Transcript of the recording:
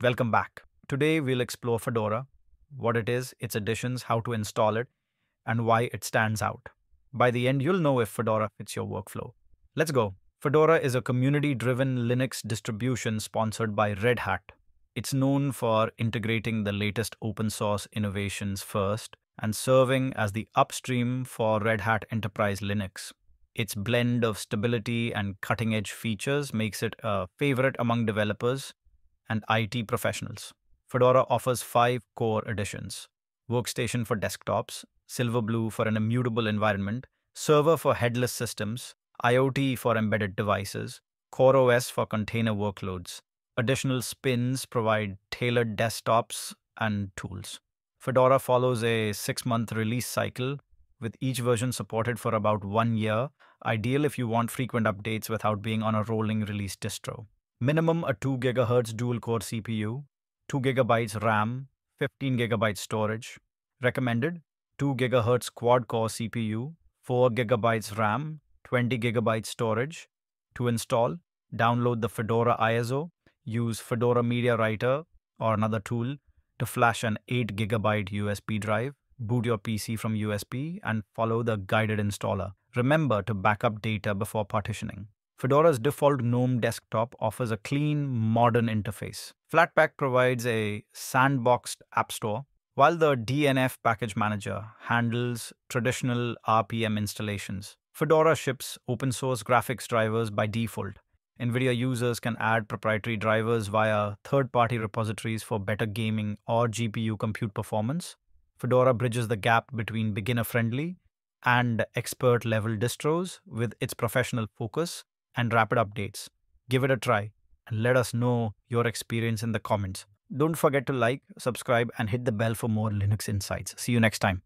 Welcome back. Today we'll explore Fedora, what it is, its additions, how to install it, and why it stands out. By the end, you'll know if Fedora fits your workflow. Let's go. Fedora is a community-driven Linux distribution sponsored by Red Hat. It's known for integrating the latest open-source innovations first and serving as the upstream for Red Hat Enterprise Linux. Its blend of stability and cutting-edge features makes it a favorite among developers and IT professionals. Fedora offers 5 core editions: Workstation for desktops, Silverblue for an immutable environment, Server for headless systems, IoT for embedded devices, CoreOS for container workloads. Additional spins provide tailored desktops and tools. Fedora follows a 6-month release cycle, with each version supported for about 1 year, ideal if you want frequent updates without being on a rolling release distro. Minimum a 2 GHz dual-core CPU, 2 GB RAM, 15 GB storage. Recommended, 2 GHz quad-core CPU, 4 GB RAM, 20 GB storage. To install, download the Fedora ISO, use Fedora Media Writer or another tool to flash an 8 GB USB drive, boot your PC from USB, and follow the guided installer. Remember to back up data before partitioning. Fedora's default GNOME desktop offers a clean, modern interface. Flatpak provides a sandboxed app store, while the DNF package manager handles traditional RPM installations. Fedora ships open-source graphics drivers by default. NVIDIA users can add proprietary drivers via third-party repositories for better gaming or GPU compute performance. Fedora bridges the gap between beginner-friendly and expert-level distros with its professional focus and rapid updates. Give it a try and let us know your experience in the comments. Don't forget to like, subscribe, and hit the bell for more Linux insights. See you next time.